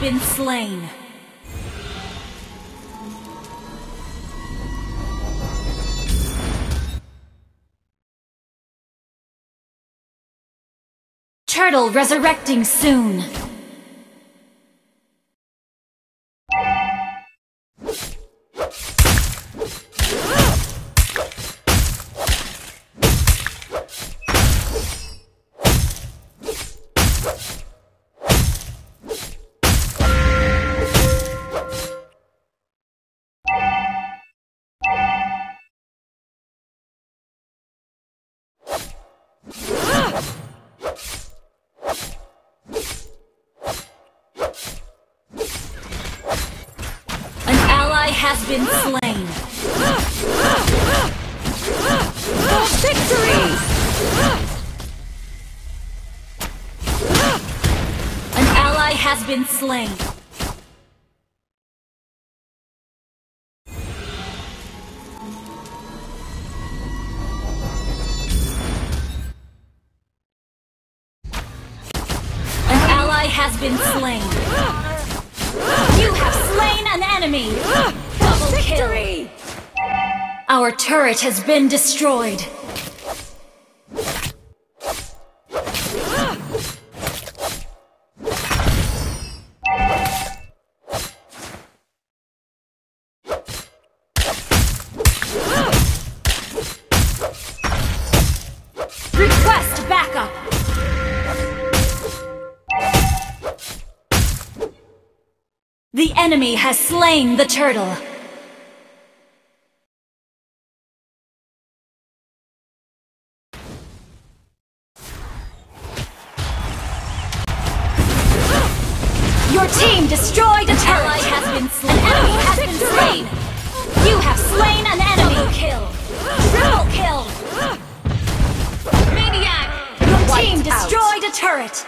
Been slain. Turtle resurrecting soon. Has been slain. Victory! An ally has been slain. An ally has been slain. You have slain an enemy! Victory! Our turret has been destroyed. Request backup! The enemy has slain the turtle. Destroyed an ally has been slain. An enemy has been slain. You have slain an enemy. Double kill. Triple kill. Maniac. Your team destroyed a turret.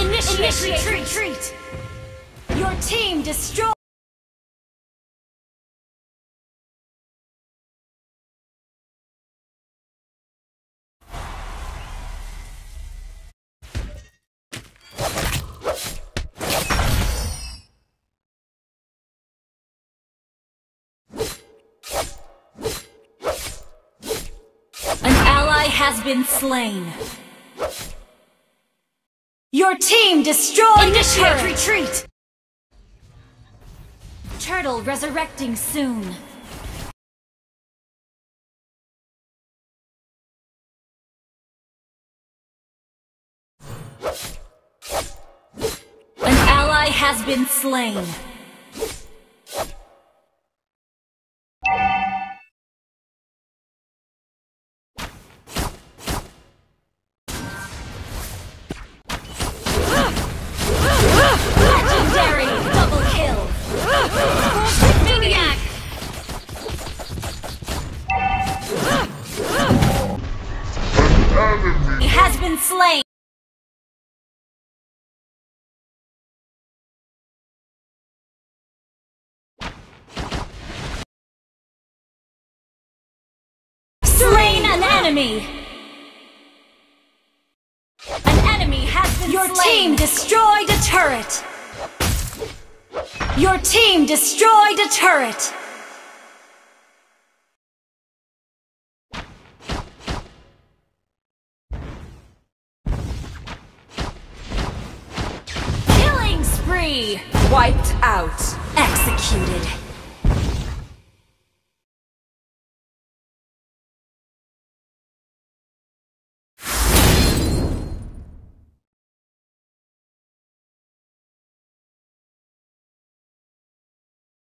Initiate retreat. Your team destroyed. Has been slain. Your team destroyed. Initiate retreat. Turtle resurrecting soon. An ally has been slain. He has been slain. enemy! An enemy has been slain! Your team destroyed a turret! Your team destroyed a turret! Killing spree! Wiped out! Executed!